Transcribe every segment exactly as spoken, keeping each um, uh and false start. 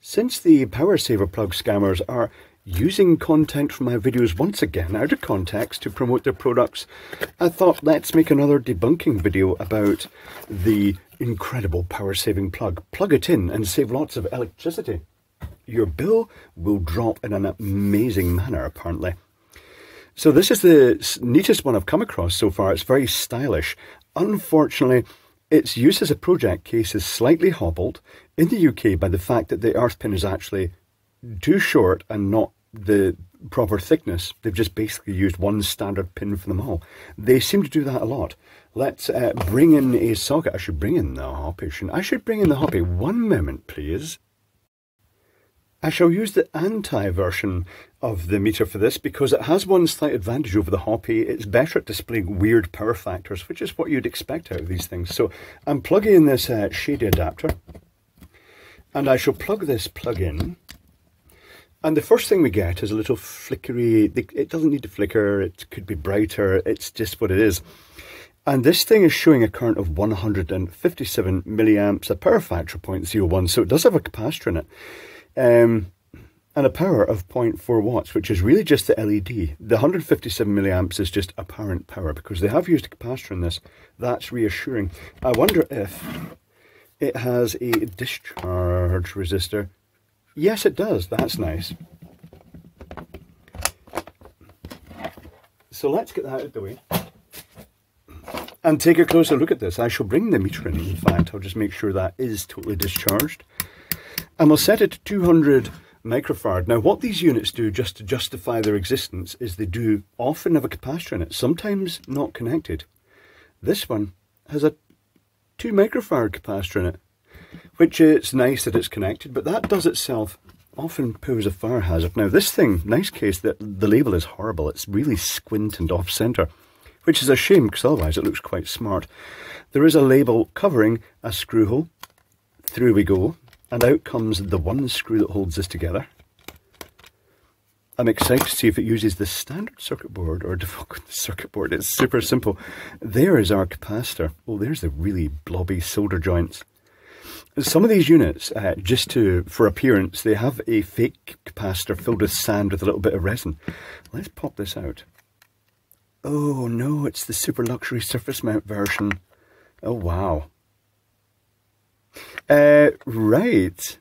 Since the PowerSaver plug scammers are using content from my videos once again out of context to promote their products, I thought let's make another debunking video about the incredible power saving plug. Plug it in and save lots of electricity. Your bill will drop in an amazing manner, apparently. So this is the neatest one I've come across so far. It's very stylish. Unfortunately, its use as a project case is slightly hobbled in the U K by the fact that the earth pin is actually too short and not the proper thickness. They've just basically used one standard pin for them all. They seem to do that a lot. Let's uh, bring in a socket. I should bring in the hoppy. I should bring in the hoppy. One moment, please. I shall use the anti version of the meter for this because it has one slight advantage over the hoppy. It's better at displaying weird power factors, which is what you'd expect out of these things. So I'm plugging in this uh, shady adapter, and I shall plug this plug in. And the first thing we get is a little flickery. It doesn't need to flicker. It could be brighter. It's just what it is. And this thing is showing a current of one hundred fifty-seven milliamps, a power factor of zero point zero one. So it does have a capacitor in it. Um, and a power of zero point four watts, which is really just the L E D. The one hundred fifty-seven milliamps is just apparent power because they have used a capacitor in this. That's reassuring. I wonder if it has a discharge resistor. Yes, it does. That's nice. So let's get that out of the way and take a closer look at this. I shall bring the meter in. In fact, I'll just make sure that is totally discharged. And we'll set it to two hundred microfarad. Now, what these units do just to justify their existence is they do often have a capacitor in it, sometimes not connected. This one has a two microfarad capacitor in it, which it's nice that it's connected, but that does itself often pose a fire hazard. Now this thing, nice case, that the label is horrible. It's really squint and off-center, which is a shame because otherwise it looks quite smart. There is a label covering a screw hole. Through we go, and out comes the one screw that holds this together. I'm excited to see if it uses the standard circuit board or defocus circuit board. It's super simple. There is our capacitor. Oh, there's the really blobby solder joints. Some of these units, uh, just to for appearance, they have a fake capacitor filled with sand with a little bit of resin. Let's pop this out. Oh no, it's the super luxury surface mount version. Oh wow. Uh, right.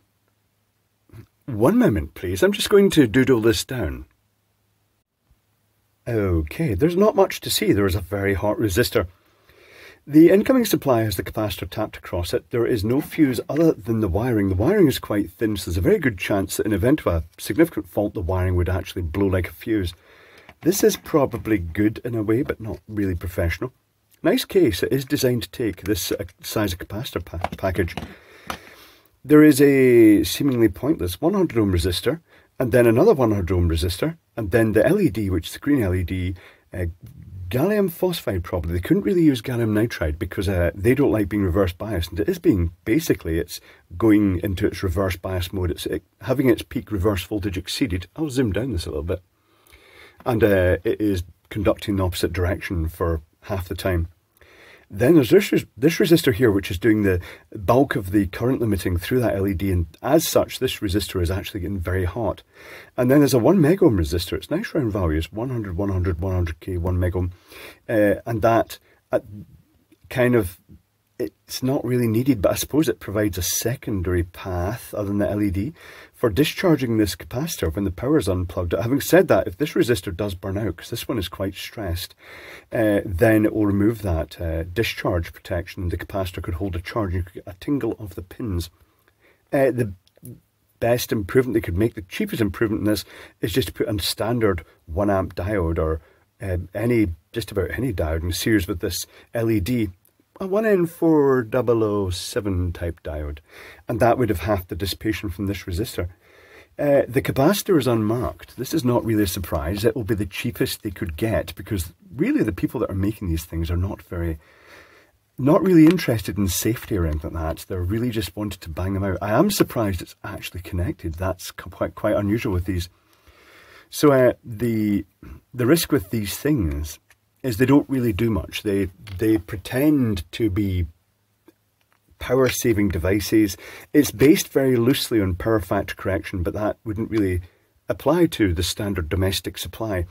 One moment, please. I'm just going to doodle this down. Okay, there's not much to see. There is a very hot resistor. The incoming supply has the capacitor tapped across it. There is no fuse other than the wiring. The wiring is quite thin, so there's a very good chance that in event of a significant fault, the wiring would actually blow like a fuse. This is probably good in a way, but not really professional. Nice case. It is designed to take this size of capacitor pa package. There is a seemingly pointless one hundred ohm resistor, and then another one hundred ohm resistor, and then the L E D, which is the green L E D, uh, gallium phosphide probably. They couldn't really use gallium nitride because uh, they don't like being reverse biased, and it is being, basically it's going into its reverse bias mode. It's it, having its peak reverse voltage exceeded. I'll zoom down this a little bit. And uh, it is conducting the opposite direction for half the time. Then there's this, res this resistor here, which is doing the bulk of the current limiting through that L E D, and as such this resistor is actually getting very hot. And then there's a one mega ohm resistor. It's nice round values, one hundred, one hundred, one hundred K, one mega ohm, uh, and that uh, kind of, it's not really needed, but I suppose it provides a secondary path other than the L E D for discharging this capacitor when the power is unplugged. Having said that, if this resistor does burn out, because this one is quite stressed, uh, then it will remove that uh, discharge protection. The capacitor could hold a charge, you could get a tingle of the pins. Uh, the best improvement they could make, the cheapest improvement in this, is just to put a standard one amp diode or uh, any, just about any diode in series with this L E D. A one N four double oh seven type diode, and that would have half the dissipation from this resistor. Uh, the capacitor is unmarked. This is not really a surprise. It will be the cheapest they could get because really the people that are making these things are not very, not really interested in safety or anything like that. They're really just wanted to bang them out. I am surprised it's actually connected. That's quite, quite unusual with these. So uh, the the risk with these things is they don't really do much. They they pretend to be power-saving devices. It's based very loosely on power factor correction, but that wouldn't really apply to the standard domestic supply.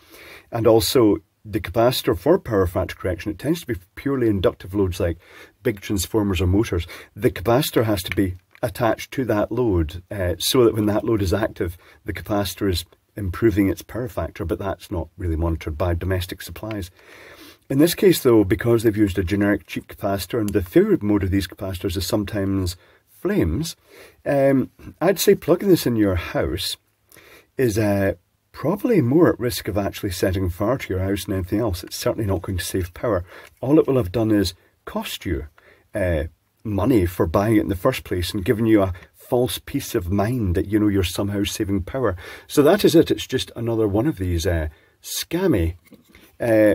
And also, the capacitor for power factor correction, it tends to be purely inductive loads like big transformers or motors. The capacitor has to be attached to that load uh, so that when that load is active, the capacitor is improving its power factor, but that's not really monitored by domestic supplies. In this case, though, because they've used a generic cheap capacitor, and the favourite mode of these capacitors is sometimes flames, um, I'd say plugging this in your house is uh, probably more at risk of actually setting fire to your house than anything else. It's certainly not going to save power. All it will have done is cost you uh, money for buying it in the first place and given you a false peace of mind that, you know, you're somehow saving power. So that is it. It's just another one of these uh, scammy uh,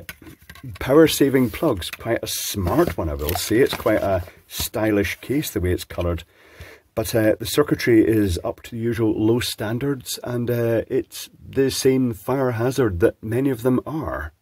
power-saving plugs. Quite a smart one, I will say. It's quite a stylish case, the way it's coloured. But uh, the circuitry is up to the usual low standards, and uh, it's the same fire hazard that many of them are.